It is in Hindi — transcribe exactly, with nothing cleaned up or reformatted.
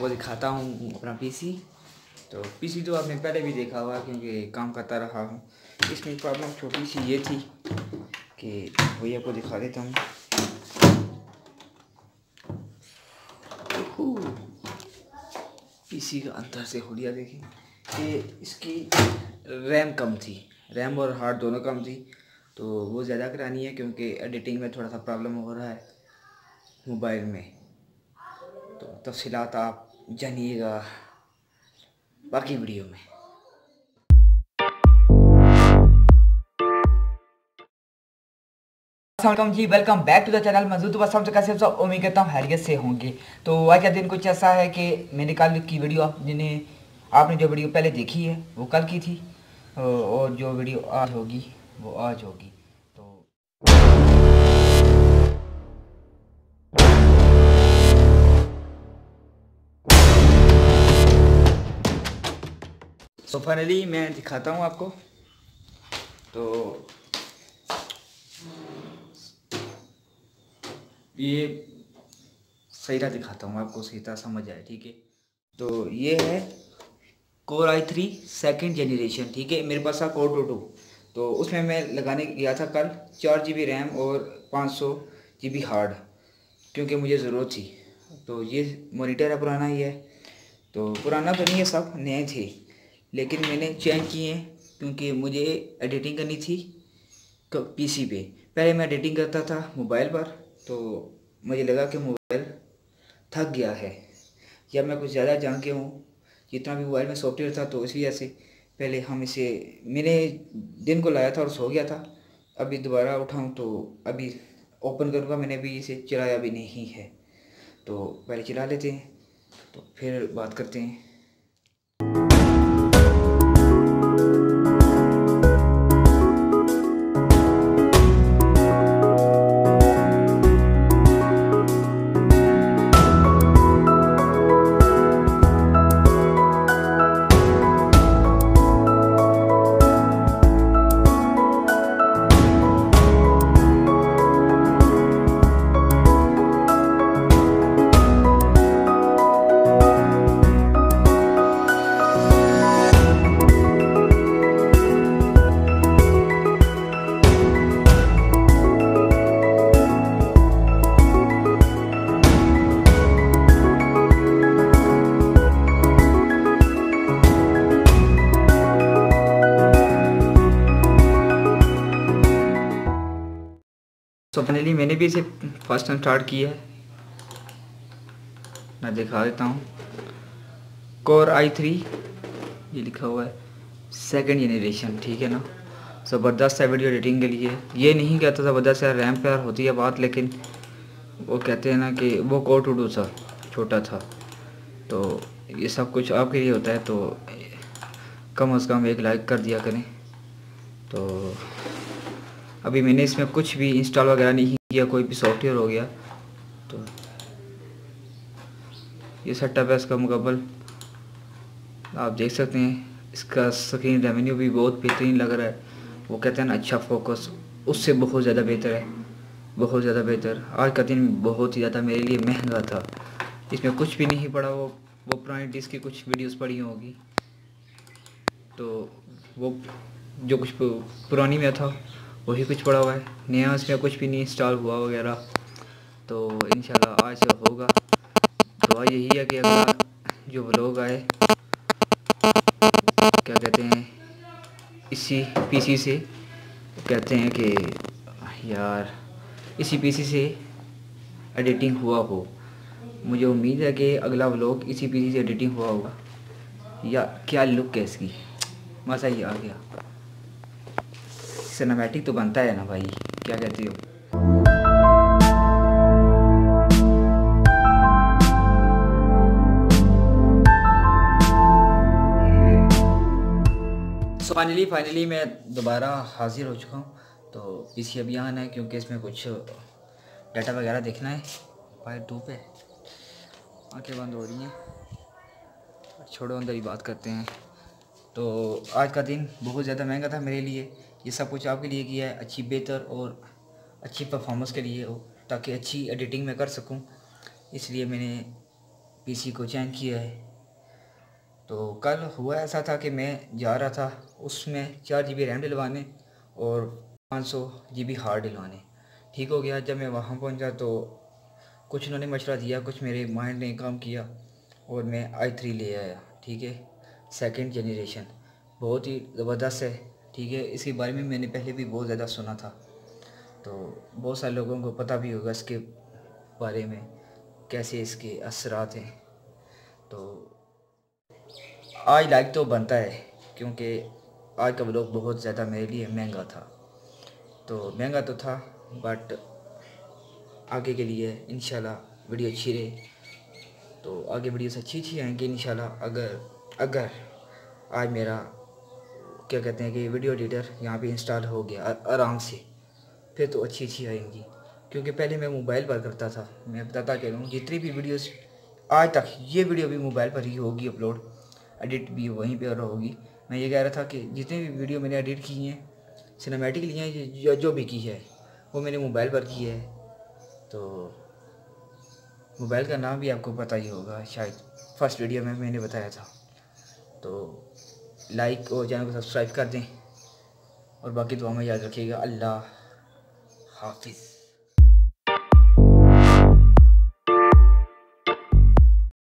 वो दिखाता हूँ अपना पीसी। तो पीसी तो आपने पहले भी देखा हुआ क्योंकि काम करता रहा हूँ। इसमें प्रॉब्लम छोटी सी ये थी कि वही आपको दिखा देता हूँ। पीसी का अंदर से हुलिया देखिए कि इसकी रैम कम थी, रैम और हार्ड दोनों कम थी, तो वो ज़्यादा करानी है क्योंकि एडिटिंग में थोड़ा सा प्रॉब्लम हो रहा है मोबाइल में। तो तफसीलात आप जानिएगा बाकी वीडियो में। अस्सलाम जी, welcome back to the channel मौजूद वसम। तो कैसे सब, उम्मीद करता हूँ खैरियत से होंगे। तो आज का दिन कुछ ऐसा है कि मैंने कल की वीडियो आप जिन्हें आपने जो वीडियो पहले देखी है वो कल की थी, और जो वीडियो आज होगी वो आज होगी। तो फाइनली मैं दिखाता हूँ आपको। तो ये सही तरह दिखाता हूँ आपको, सही तरह समझ आए, ठीक है। तो ये है core i three second generation, ठीक है। मेरे पास था कोर टू टू, तो उसमें मैं लगाने गया था कल चार जी बी रैम और पाँच सौ जी बी हार्ड क्योंकि मुझे ज़रूरत थी। तो ये मॉनिटर है, पुराना ही है, तो पुराना तो नहीं है, सब नए थे लेकिन मैंने चेंज किए क्योंकि मुझे एडिटिंग करनी थी पीसी पे। पहले मैं एडिटिंग करता था मोबाइल पर, तो मुझे लगा कि मोबाइल थक गया है या मैं कुछ ज़्यादा जान के हूँ, जितना भी मोबाइल में सॉफ्टवेयर था, तो इस वजह से पहले हम इसे मैंने दिन को लाया था और सो गया था। अभी दोबारा उठाऊँ तो अभी ओपन करूँगा, मैंने अभी इसे चलाया भी नहीं है, तो पहले चला लेते हैं तो फिर बात करते हैं। तो फाइनली मैंने भी इसे फर्स्ट टाइम स्टार्ट किया है, मैं दिखा देता हूँ। कोर आई थ्री ये लिखा हुआ है सेकंड जनरेशन, ठीक है ना। ज़बरदस्त है वीडियो एडिटिंग के लिए। ये नहीं कहता ज़बरदस्त है, रैम प्यार होती है बात, लेकिन वो कहते हैं ना कि वो कोर टू टू सा छोटा था। तो ये सब कुछ आपके लिए होता है, तो कम अज़ कम एक लाइक कर दिया करें। तो अभी मैंने इसमें कुछ भी इंस्टॉल वगैरह नहीं किया, कोई भी सॉफ्टवेयर हो गया। तो ये सेटअप है इसका मुकबल, आप देख सकते हैं। इसका स्क्रीन रेवेन्यू भी बहुत बेहतरीन लग रहा है। वो कहते हैं ना अच्छा फोकस, उससे बहुत ज़्यादा बेहतर है, बहुत ज़्यादा बेहतर। आज का दिन बहुत ही ज़्यादा मेरे लिए महंगा था, इसमें कुछ भी नहीं पड़ा। वो वो पुरानी डिस्क की कुछ वीडियोज़ पड़ी होगी, तो वो जो कुछ पुरानी में था वही कुछ पड़ा हुआ है, नया इसमें कुछ भी नहीं इंस्टॉल हुआ वगैरह। तो इंशाल्लाह आज सब होगा। दुआ यही है कि अगला जो व्लॉग आए, क्या कहते हैं, इसी पीसी से कहते हैं कि यार इसी पीसी से एडिटिंग हुआ हो। मुझे उम्मीद है कि अगला व्लॉग इसी पीसी से एडिटिंग हुआ होगा। या क्या लुक है इसकी, मज़ा ही आ गया। सिनेमैटिक तो बनता है ना भाई, क्या कहती हो। सो फाइनली फाइनली मैं दोबारा हाजिर हो चुका हूँ। तो इसी अभी आना है क्योंकि इसमें कुछ डाटा वगैरह देखना है। भाई धूप है, आँखें बंद हो रही हैं, छोड़ो अंदर ही बात करते हैं। तो आज का दिन बहुत ज़्यादा महंगा था मेरे लिए। ये सब कुछ आपके लिए किया है, अच्छी बेहतर और अच्छी परफॉर्मेंस के लिए, ताकि अच्छी एडिटिंग में कर सकूं, इसलिए मैंने पीसी को चेंज किया है। तो कल हुआ ऐसा था कि मैं जा रहा था उसमें चार जी बी रैम डलवाने और पाँच सौ जी बी हार्ड डलवाने। ठीक हो गया, जब मैं वहाँ पहुँचा तो कुछ उन्होंने मशवरा दिया, कुछ मेरे माइंड ने काम किया और मैं आई थ्री ले आया। ठीक है, सेकंड जनरेशन बहुत ही ज़बरदस्त है। ठीक है, इसके बारे में मैंने पहले भी बहुत ज़्यादा सुना था, तो बहुत सारे लोगों को पता भी होगा इसके बारे में कैसे इसके असरात हैं। तो आज लाइक तो बनता है क्योंकि आज का व्लॉग बहुत ज़्यादा मेरे लिए महंगा था, तो महंगा तो था बट आगे के लिए इंशाल्लाह वीडियो अच्छी रहे, तो आगे वीडियोस अच्छी अच्छी आएंगी इंशाल्लाह। अगर अगर आज मेरा क्या कहते हैं कि वीडियो एडिटर यहाँ पे इंस्टॉल हो गया आराम से, फिर तो अच्छी अच्छी आएंगी, क्योंकि पहले मैं मोबाइल पर करता था। मैं बताता कह रहा हूँ जितनी भी वीडियोस आज तक, ये वीडियो भी मोबाइल पर ही होगी अपलोड, एडिट भी वहीं पर होगी। मैं ये कह रहा था कि जितनी भी वीडियो मैंने एडिट की हैं, सिनेमैटिक लिए हैं, जो, जो भी की है वो मैंने मोबाइल पर की है। तो मोबाइल का नाम भी आपको पता ही होगा, शायद फर्स्ट वीडियो में मैंने बताया था। तो लाइक और चैनल को सब्सक्राइब कर दें और बाकी दुआ में याद रखिएगा। अल्लाह हाफिज़।